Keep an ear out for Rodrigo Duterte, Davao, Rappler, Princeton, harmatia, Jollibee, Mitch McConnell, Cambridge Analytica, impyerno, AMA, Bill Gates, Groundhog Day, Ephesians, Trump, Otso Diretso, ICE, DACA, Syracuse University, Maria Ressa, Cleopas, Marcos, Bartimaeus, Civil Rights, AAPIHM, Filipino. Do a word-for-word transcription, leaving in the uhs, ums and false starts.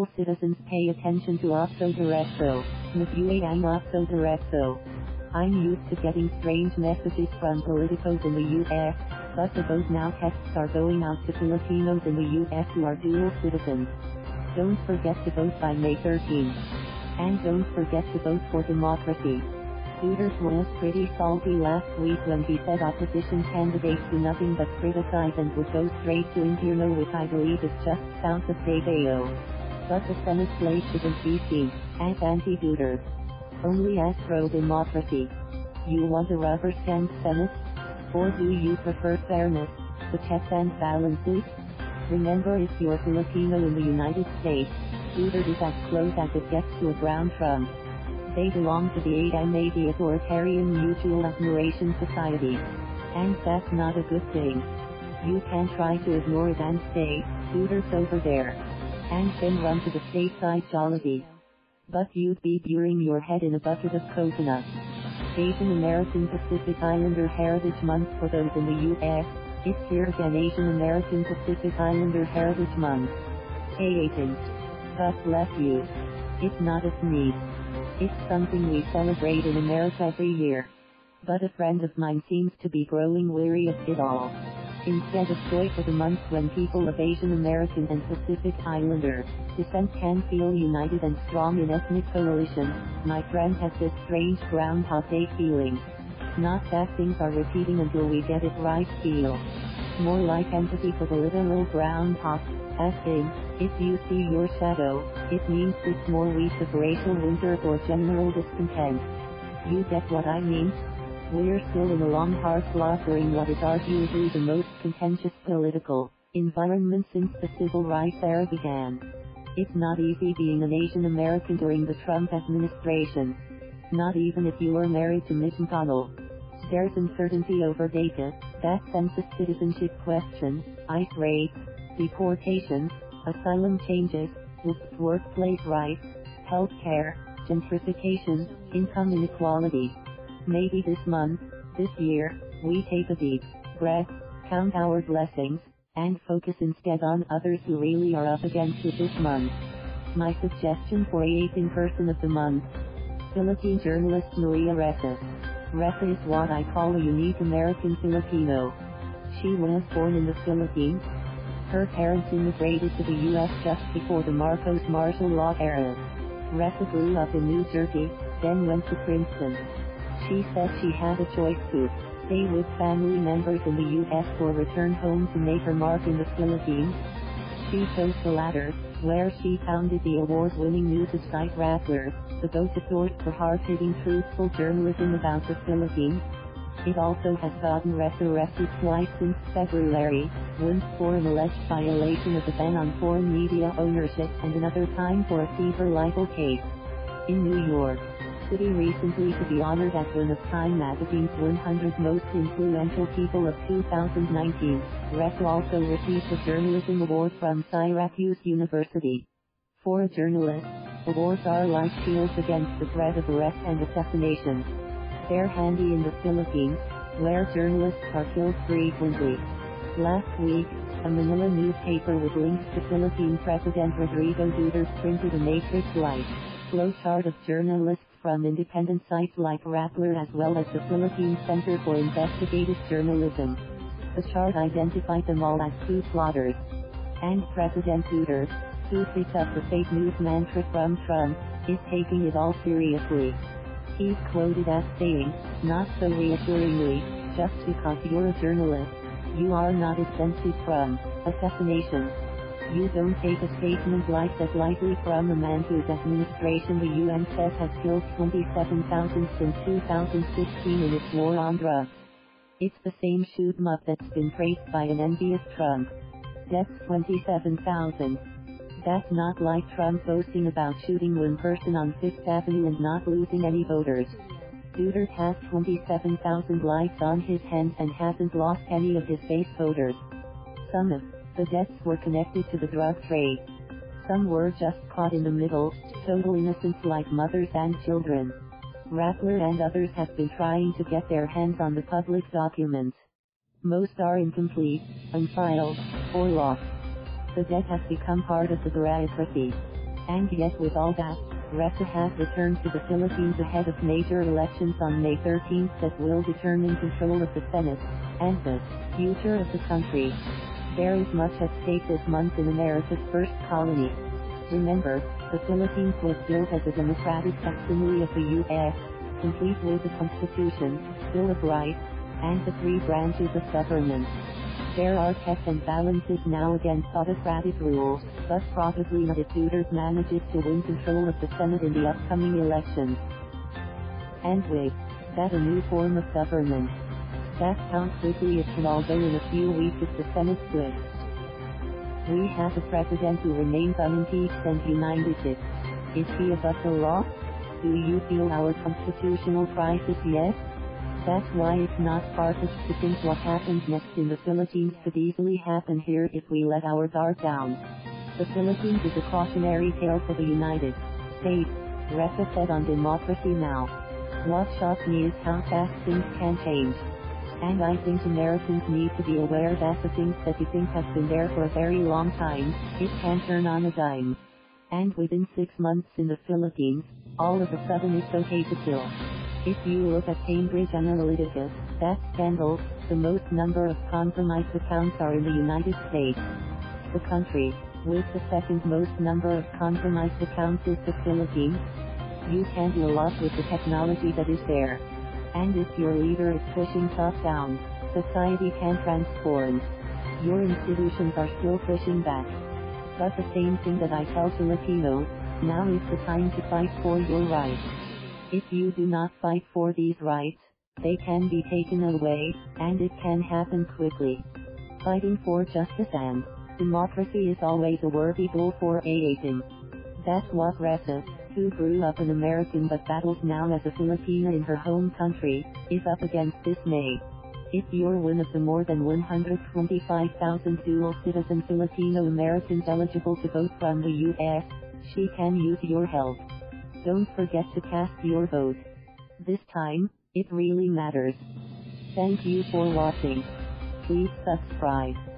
global citizens pay attention to Otso Diretso, with U A I'm Otso Diretso. I'm used to getting strange messages from politicos in the U S, but the vote now texts are going out to Filipinos in the U S who are dual citizens. Don't forget to vote by May thirteenth. And don't forget to vote for democracy. Duterte was pretty salty last week when he said opposition candidates do nothing but criticize and would go straight to Impierno, which I believe is just south of Davao. But the Senate slate isn't B C, as anti-Duterte. Only as pro-democracy. You want a rubber stamp Senate? Or do you prefer fairness, the checks and balances? Remember, if you're Filipino in the United States, Duterte is as close as it gets to a brown Trump. They belong to the A M A, the Authoritarian Mutual Admiration Society. And that's not a good thing. You can try to ignore it and say, Duterte's over there. And then run to the stateside Jollibee. But you'd be burying your head in a bucket of coconuts. Asian American Pacific Islander Heritage Month. For those in the U S, it's here again, Asian American Pacific Islander Heritage Month. A A P I H M. God bless you. It's not a sneeze. It's something we celebrate in America every year. But a friend of mine seems to be growing weary of it all. Instead of joy for the month when people of Asian American and Pacific Islander descent can feel united and strong in ethnic coalition, my friend has this strange Groundhog Day feeling. Not that things are repeating until we get it right feel. More like empathy for the literal groundhog, as in, if you see your shadow, it means six more weeks of racial winter or general discontent. You get what I mean? We're still in a long hard slogging what is arguably the most contentious political environment since the Civil Rights era began. It's not easy being an Asian American during the Trump administration. Not even if you are married to Mitch McConnell. There's uncertainty over DACA, that census citizenship question, ICE raids, deportations, asylum changes, workplace rights, health care, gentrification, income inequality. Maybe this month, this year, we take a deep breath, count our blessings, and focus instead on others who really are up against it this month. My suggestion for A A P I H M Person of the Month: Philippine journalist Maria Ressa. Ressa is what I call a unique American Filipino. She was born in the Philippines. Her parents immigrated to the U S just before the Marcos martial law era. Ressa grew up in New Jersey, then went to Princeton. She said she had a choice to stay with family members in the U S or return home to make her mark in the Philippines. She chose the latter, where she founded the award-winning news site Rappler, the go-to source for hard-hitting truthful journalism about the Philippines. It also has gotten resurrected twice since February, once for an alleged violation of the ban on foreign media ownership and another time for a fever libel case. In New York City recently to be honored as one of Time Magazine's one hundred Most Influential People of two thousand nineteen, Ressa also received a journalism award from Syracuse University. For a journalist, awards are like shields against the threat of arrest and assassination. They're handy in the Philippines, where journalists are killed frequently. Last week, a Manila newspaper with links to Philippine President Rodrigo Duterte printed a matrix-like flowchart of journalists from independent sites like Rappler as well as the Philippine Center for Investigative Journalism. The chart identified them all as coup plotters. And President Duterte, who picks up the fake news mantra from Trump, is taking it all seriously. He's quoted as saying, not so reassuringly, just because you're a journalist, you are not exempted from assassination. You don't take a statement like that lightly from a man whose administration the U N says has killed twenty-seven thousand since two thousand sixteen in its war on drugs. It's the same shoot 'em up that's been praised by an envious Trump. Deaths twenty-seven thousand. That's not like Trump boasting about shooting one person on Fifth Avenue and not losing any voters. Duterte has twenty-seven thousand lives on his hands and hasn't lost any of his base voters. Some of the deaths were connected to the drug trade. Some were just caught in the middle, total innocents like mothers and children. Rappler and others have been trying to get their hands on the public documents. Most are incomplete, unfiled, or lost. The debt has become part of the bureaucracy. And yet with all that, Ressa has returned to the Philippines ahead of major elections on May thirteenth that will determine control of the Senate, and the future of the country. There is much at stake this month in America's first colony. Remember, the Philippines was built as a democratic facsimile of the U S, complete with the Constitution, Bill of Rights, and the three branches of government. There are checks and balances now against autocratic rule, but probably not if Duterte manages to win control of the Senate in the upcoming elections. And wait, that a new form of government. That's how quickly it can all go in a few weeks if the Senate quits. We have a president who remains unimpeached and united it. Is he above the law? Do you feel our constitutional crisis yet? That's why it's not far-fetched to think what happens next in the Philippines could easily happen here if we let our guard down. The Philippines is a cautionary tale for the United States, Ressa said on Democracy Now! What shocked me is how fast things can change. And I think Americans need to be aware that the things that you think have been there for a very long time, it can turn on a dime. And within six months in the Philippines, all of a sudden it's okay to kill. If you look at Cambridge Analytica, that scandal, the most number of compromised accounts are in the United States. The country with the second most number of compromised accounts is the Philippines. You can do a lot with the technology that is there. And if your leader is pushing top down, society can transform. Your institutions are still pushing back. But the same thing that I tell to Latinos, now is the time to fight for your rights. If you do not fight for these rights, they can be taken away, and it can happen quickly. Fighting for justice and democracy is always a worthy goal for A A P I H M. That's what Ressa, who grew up an American but battles now as a Filipina in her home country, is up against this May. If you're one of the more than one hundred twenty-five thousand dual-citizen Filipino-Americans eligible to vote from the U S, she can use your help. Don't forget to cast your vote. This time, it really matters. Thank you for watching. Please subscribe.